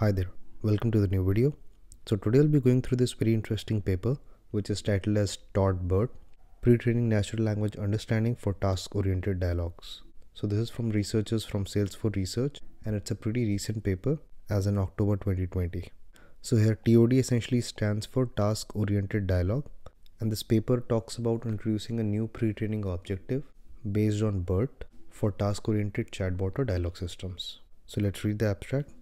Hi there, welcome to the new video. So today I'll be going through this very interesting paper which is titled as TOD-BERT, Pre-Training Natural Language Understanding for Task-Oriented Dialogues. So this is from researchers from Salesforce Research and it's a pretty recent paper as in October 2020. So here TOD essentially stands for Task-Oriented Dialogue, and this paper talks about introducing a new pre-training objective based on BERT for task-oriented chatbot or dialogue systems. So let's read the abstract.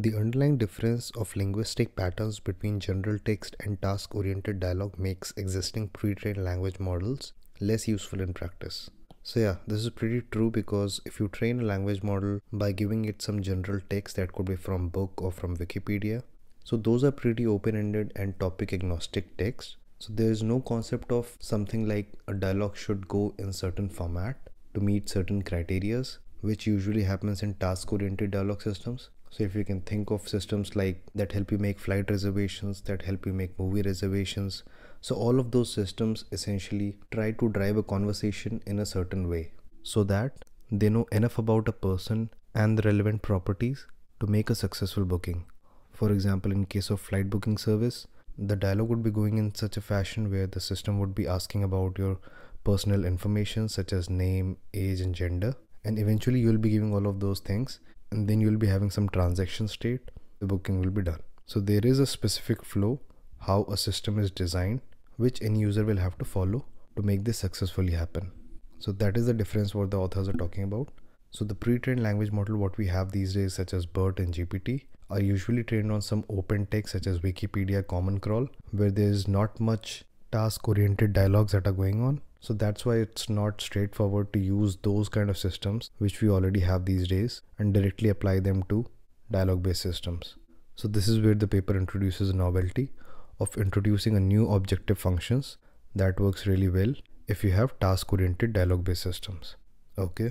The underlying difference of linguistic patterns between general text and task-oriented dialogue makes existing pre-trained language models less useful in practice. So yeah, this is pretty true, because if you train a language model by giving it some general text that could be from book or from Wikipedia, so those are pretty open-ended and topic-agnostic text. So there is no concept of something like a dialogue should go in certain format to meet certain criteria, which usually happens in task-oriented dialogue systems. So if you can think of systems like that help you make flight reservations, that help you make movie reservations. So all of those systems essentially try to drive a conversation in a certain way so that they know enough about a person and the relevant properties to make a successful booking. For example, in case of flight booking service, the dialogue would be going in such a fashion where the system would be asking about your personal information such as name, age and gender. And eventually you'll be giving all of those things, and then you'll be having some transaction state, the booking will be done. So there is a specific flow, how a system is designed, which any user will have to follow to make this successfully happen. So that is the difference what the authors are talking about. So the pre-trained language model what we have these days such as BERT and GPT are usually trained on some open text such as Wikipedia, Common Crawl, where there is not much task-oriented dialogues that are going on. So that's why it's not straightforward to use those kind of systems which we already have these days and directly apply them to dialogue based systems. So this is where the paper introduces a novelty of introducing a new objective functions that works really well if you have task oriented dialogue based systems. Okay.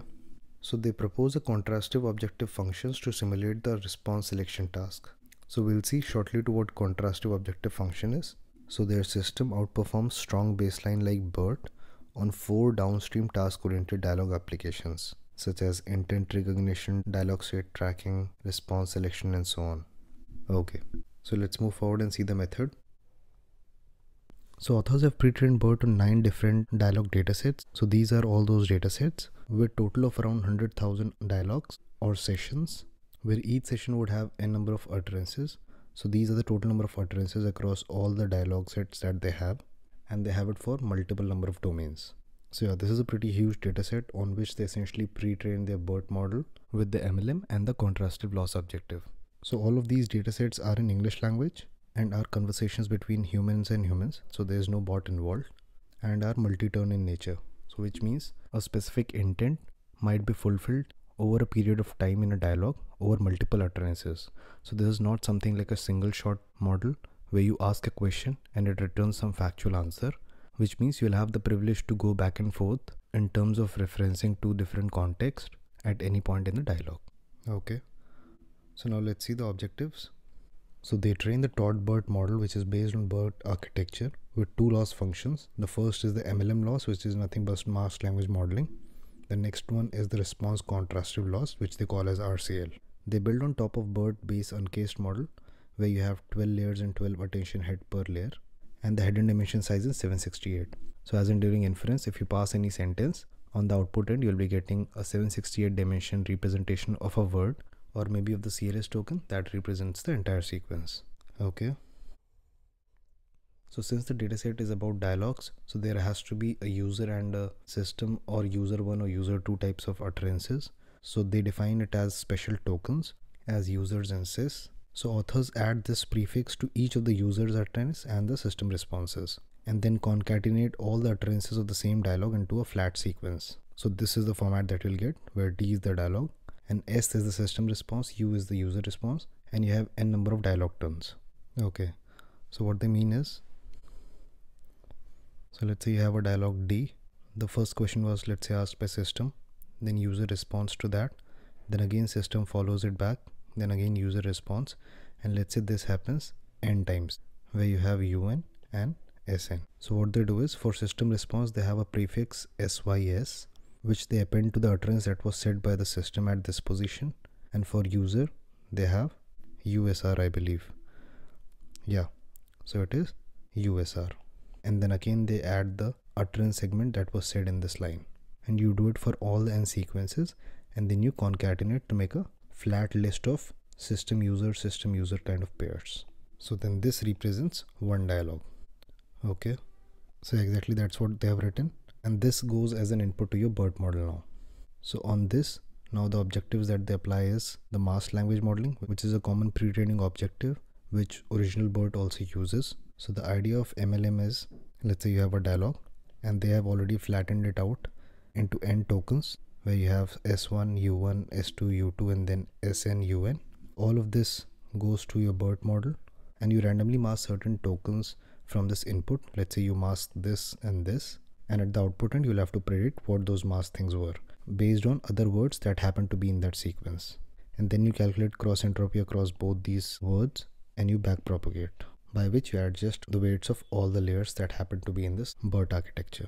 So they propose a contrastive objective functions to simulate the response selection task. So we'll see shortly to what contrastive objective function is. So their system outperforms strong baseline like BERT on 4 downstream task-oriented dialogue applications such as intent recognition, dialogue state tracking, response selection and so on. Okay, so let's move forward and see the method. So authors have pre-trained BERT on 9 different dialogue datasets. So these are all those datasets with total of around 100,000 dialogues or sessions, where each session would have n number of utterances. So these are the total number of utterances across all the dialogue sets that they have, and they have it for multiple number of domains. So yeah, this is a pretty huge dataset on which they essentially pre-train their BERT model with the MLM and the contrastive loss objective. So all of these datasets are in English language and are conversations between humans and humans. So there is no bot involved, and are multi-turn in nature. So which means a specific intent might be fulfilled over a period of time in a dialogue over multiple utterances. So this is not something like a single shot model where you ask a question and it returns some factual answer, which means you'll have the privilege to go back and forth in terms of referencing 2 different contexts at any point in the dialogue. Okay, so now let's see the objectives. So they train the TOD-BERT model, which is based on BERT architecture, with 2 loss functions. The first is the MLM loss, which is nothing but masked language modeling. The next one is the response contrastive loss, which they call as RCL. They build on top of BERT based uncased model, where you have 12 layers and 12 attention head per layer, and the head and dimension size is 768. So as in during inference, if you pass any sentence, on the output end you'll be getting a 768 dimension representation of a word, or maybe of the CLS token that represents the entire sequence. Okay. So since the dataset is about dialogues, so there has to be a user and a system, or user 1 or user 2 types of utterances. So they define it as special tokens as users and sys. So authors add this prefix to each of the user's utterance and the system responses, and then concatenate all the utterances of the same dialogue into a flat sequence. So this is the format that you'll get, where D is the dialogue and S is the system response, U is the user response, and you have n number of dialogue turns. Okay, so what they mean is, so let's say you have a dialogue D. The first question was, let's say, asked by system, then user responds to that, then again system follows it back, then again user response, and let's say this happens n times, where you have UN and SN. So what they do is, for system response they have a prefix SYS, which they append to the utterance that was said by the system at this position, and for user they have USR, I believe. Yeah, so it is USR. And then again they add the utterance segment that was said in this line, and you do it for all the N sequences, and then you concatenate to make a flat list of system user kind of pairs. So then this represents one dialogue. Okay, so exactly that's what they have written, and this goes as an input to your BERT model now. So on this, now the objectives that they apply is the mass language modeling, which is a common pre-training objective which original BERT also uses. So the idea of MLM is, let's say you have a dialogue and they have already flattened it out into N tokens where you have S1, U1, S2, U2 and then SN, UN. All of this goes to your BERT model and you randomly mask certain tokens from this input. Let's say you mask this and this, and at the output end you'll have to predict what those masked things were based on other words that happen to be in that sequence. And then you calculate cross entropy across both these words and you backpropagate, by which you adjust the weights of all the layers that happen to be in this BERT architecture.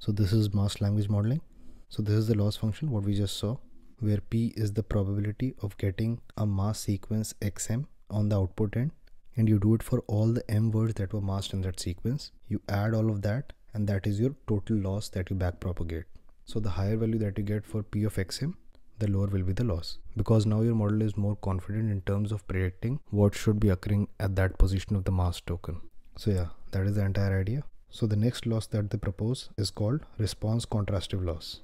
So this is mass language modeling. So this is the loss function, what we just saw, where P is the probability of getting a mass sequence XM on the output end, and you do it for all the M words that were masked in that sequence. You add all of that and that is your total loss that you backpropagate. So the higher value that you get for P of XM, the lower will be the loss, because now your model is more confident in terms of predicting what should be occurring at that position of the mask token. So yeah, that is the entire idea. So the next loss that they propose is called response contrastive loss,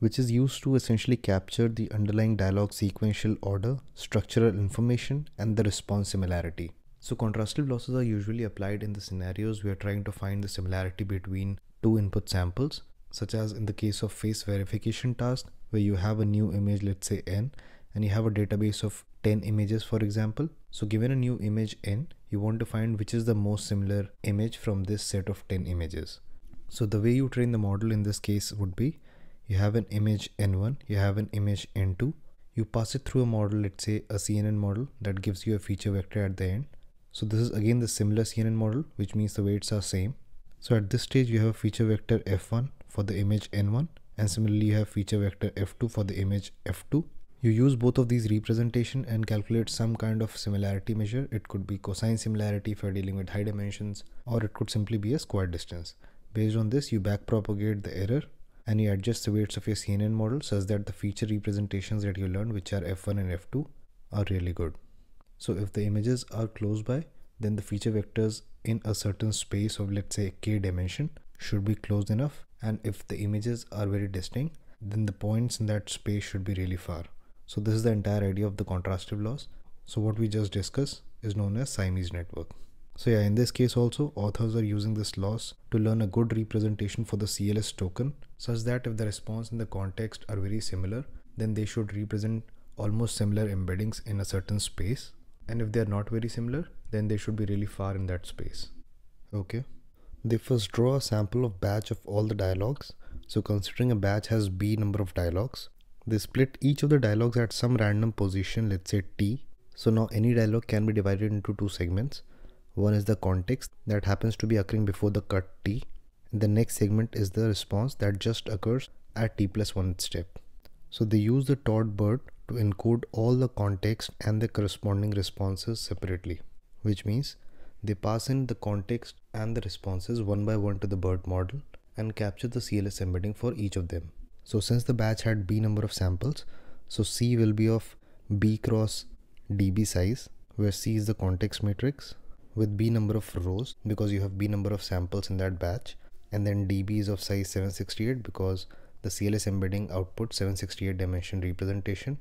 which is used to essentially capture the underlying dialogue sequential order, structural information and the response similarity. So contrastive losses are usually applied in the scenarios we are trying to find the similarity between two input samples, such as in the case of face verification task, where you have a new image, let's say N, and you have a database of 10 images, for example. So given a new image N, you want to find which is the most similar image from this set of 10 images. So the way you train the model in this case would be, you have an image N1, you have an image N2, you pass it through a model, let's say a CNN model that gives you a feature vector at the end. So this is again the similar CNN model, which means the weights are same. So at this stage you have a feature vector F1 for the image N1, and similarly you have feature vector F2 for the image F2. You use both of these representation and calculate some kind of similarity measure. It could be cosine similarity if you're dealing with high dimensions, or it could simply be a square distance. Based on this, you backpropagate the error and you adjust the weights of your CNN model such that the feature representations that you learned, which are F1 and F2, are really good. So if the images are close by, then the feature vectors in a certain space of, let's say, k dimension should be close enough, and if the images are very distinct, then the points in that space should be really far. So this is the entire idea of the contrastive loss. So what we just discussed is known as Siamese network. So yeah, in this case also, authors are using this loss to learn a good representation for the CLS token, such that if the response and the context are very similar, then they should represent almost similar embeddings in a certain space. And if they are not very similar, then they should be really far in that space. Okay. They first draw a sample of batch of all the dialogues. So considering a batch has B number of dialogues, they split each of the dialogues at some random position, let's say T. So now any dialogue can be divided into two segments. One is the context that happens to be occurring before the cut T, and the next segment is the response that just occurs at T plus one step. So they use the TOD-BERT to encode all the context and the corresponding responses separately, which means they pass in the context and the responses one by one to the BERT model and capture the CLS embedding for each of them. So since the batch had B number of samples, so C will be of B cross DB size, where C is the context matrix with B number of rows because you have B number of samples in that batch, and then DB is of size 768 because the CLS embedding output 768 dimension representation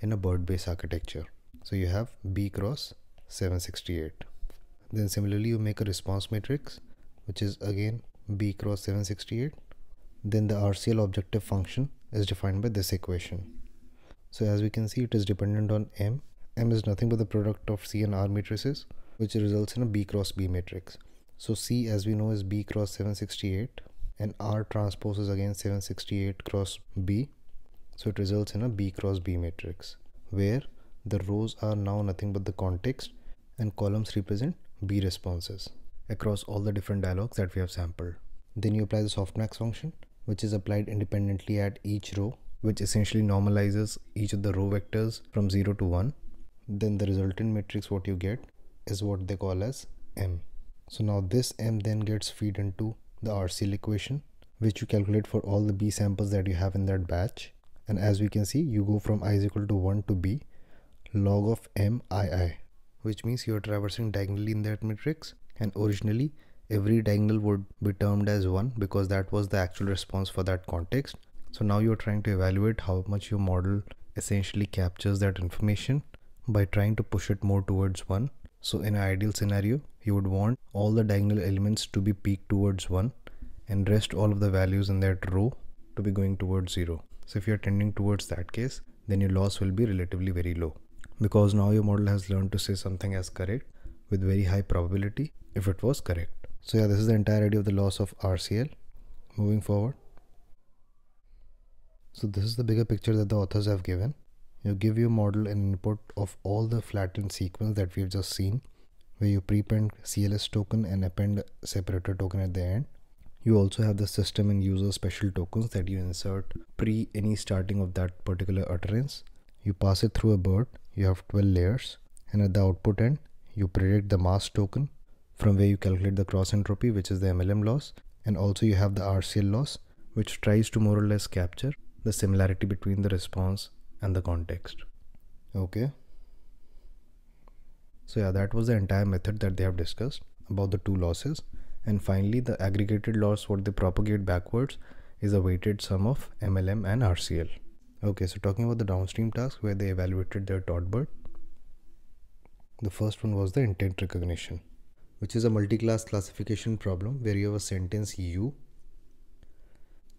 in a BERT based architecture. So you have B cross 768. Then similarly you make a response matrix, which is again B cross 768. Then the RCL objective function is defined by this equation. So as we can see, it is dependent on M. M is nothing but the product of C and R matrices, which results in a B cross B matrix. So C, as we know, is B cross 768, and R transpose is again 768 cross B. So it results in a B cross B matrix, where the rows are now nothing but the context and columns represent B responses across all the different dialogues that we have sampled. Then you apply the softmax function, which is applied independently at each row, which essentially normalizes each of the row vectors from 0 to 1. then the resultant matrix what you get is what they call as M. So now this M then gets feed into the RCL equation, which you calculate for all the B samples that you have in that batch. And as we can see, you go from I is equal to 1 to B log of M II, which means you are traversing diagonally in that matrix. And originally every diagonal would be termed as 1 because that was the actual response for that context. So now you're trying to evaluate how much your model essentially captures that information by trying to push it more towards 1. So in an ideal scenario, you would want all the diagonal elements to be peaked towards 1 and rest all of the values in that row to be going towards 0. So if you're tending towards that case, then your loss will be relatively very low, because now your model has learned to say something as correct with very high probability if it was correct. So yeah, this is the entire idea of the loss of RCL. Moving forward. So this is the bigger picture that the authors have given. You give your model an input of all the flattened sequence that we've just seen, where you prepend CLS token and append separator token at the end. You also have the system and user special tokens that you insert pre any starting of that particular utterance. You pass it through a BERT. You have 12 layers, and at the output end, you predict the mass token, from where you calculate the cross entropy, which is the MLM loss, and also you have the RCL loss, which tries to more or less capture the similarity between the response and the context. Okay. So yeah, that was the entire method that they have discussed about the two losses. And finally, the aggregated loss, what they propagate backwards, is a weighted sum of MLM and RCL. Okay, so talking about the downstream tasks where they evaluated their TOD-BERT. The first one was the intent recognition, which is a multi-class classification problem where you have a sentence U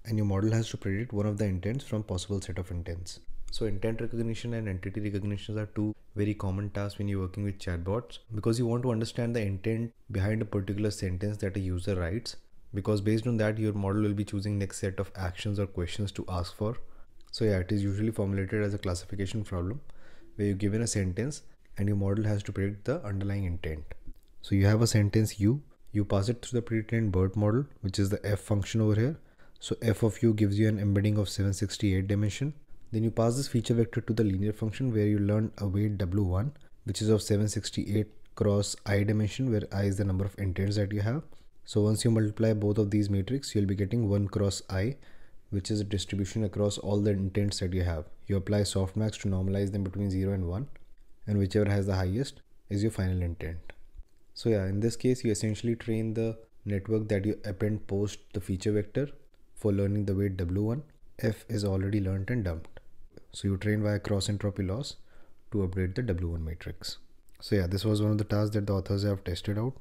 and your model has to predict one of the intents from possible set of intents. So intent recognition and entity recognition are two very common tasks when you're working with chatbots, because you want to understand the intent behind a particular sentence that a user writes, because based on that your model will be choosing next set of actions or questions to ask for. So yeah, it is usually formulated as a classification problem where you're given a sentence and your model has to predict the underlying intent. So you have a sentence U, you pass it through the pre-trained BERT model, which is the F function over here. So F of U gives you an embedding of 768 dimension. Then you pass this feature vector to the linear function where you learn a weight W1, which is of 768 cross I dimension, where I is the number of intents that you have. So once you multiply both of these matrix, you'll be getting 1 cross I, which is a distribution across all the intents that you have. You apply softmax to normalize them between 0 and 1, and whichever has the highest is your final intent. So yeah, in this case, you essentially train the network that you append post the feature vector for learning the weight W1. F is already learnt and dumped. So you train via cross entropy loss to update the W1 matrix. So yeah, this was one of the tasks that the authors have tested out.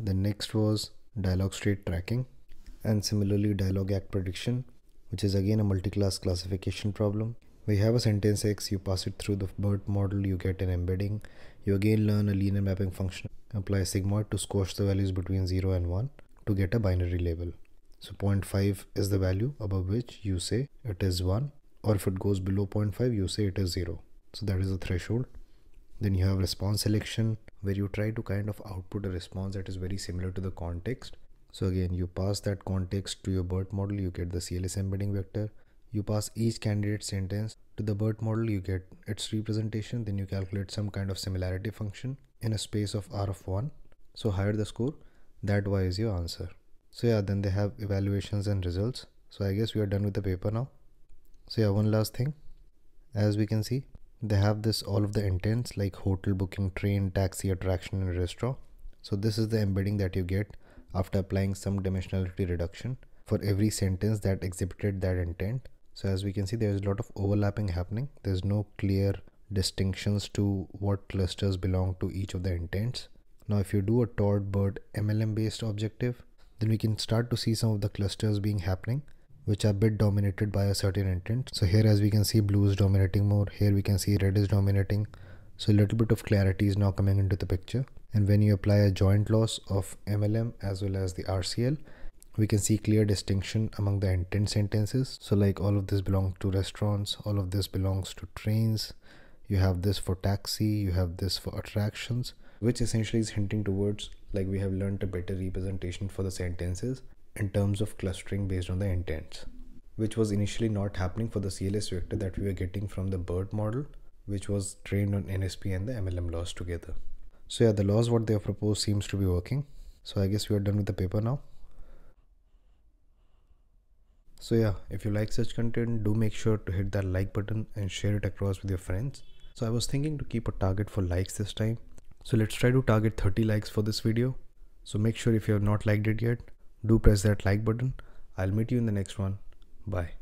The next was dialogue state tracking, and similarly dialogue act prediction, which is again a multi-class classification problem. We have a sentence X, you pass it through the BERT model, you get an embedding, you again learn a linear mapping function, apply sigmoid to squash the values between 0 and 1 to get a binary label. So 0.5 is the value above which you say it is 1, or if it goes below 0.5 you say it is 0. So that is the threshold. Then you have response selection, where you try to kind of output a response that is very similar to the context. So again, you pass that context to your BERT model, you get the CLS embedding vector. You pass each candidate sentence to the BERT model, you get its representation, then you calculate some kind of similarity function in a space of R of 1. So higher the score, that Y is your answer. So yeah, then they have evaluations and results. So I guess we are done with the paper now. So yeah, one last thing. As we can see, they have this all of the intents like hotel booking, train, taxi, attraction and restaurant. So this is the embedding that you get after applying some dimensionality reduction for every sentence that exhibited that intent. So as we can see, there is a lot of overlapping happening. There's no clear distinctions to what clusters belong to each of the intents. Now, if you do a TOD-BERT MLM based objective, then we can start to see some of the clusters being happening, which are bit dominated by a certain intent. So here, as we can see, blue is dominating more. Here we can see red is dominating. So a little bit of clarity is now coming into the picture. And when you apply a joint loss of MLM as well as the RCL, we can see clear distinction among the intent sentences. So like all of this belongs to restaurants, all of this belongs to trains, you have this for taxi, you have this for attractions, which essentially is hinting towards like we have learned a better representation for the sentences in terms of clustering based on the intents, which was initially not happening for the CLS vector that we were getting from the BERT model, which was trained on NSP and the MLM laws together. So yeah, the laws what they have proposed seems to be working. So I guess we are done with the paper now. So yeah, if you like such content, do make sure to hit that like button and share it across with your friends. So I was thinking to keep a target for likes this time. So let's try to target 30 likes for this video. So make sure if you have not liked it yet, do press that like button. I'll meet you in the next one. Bye.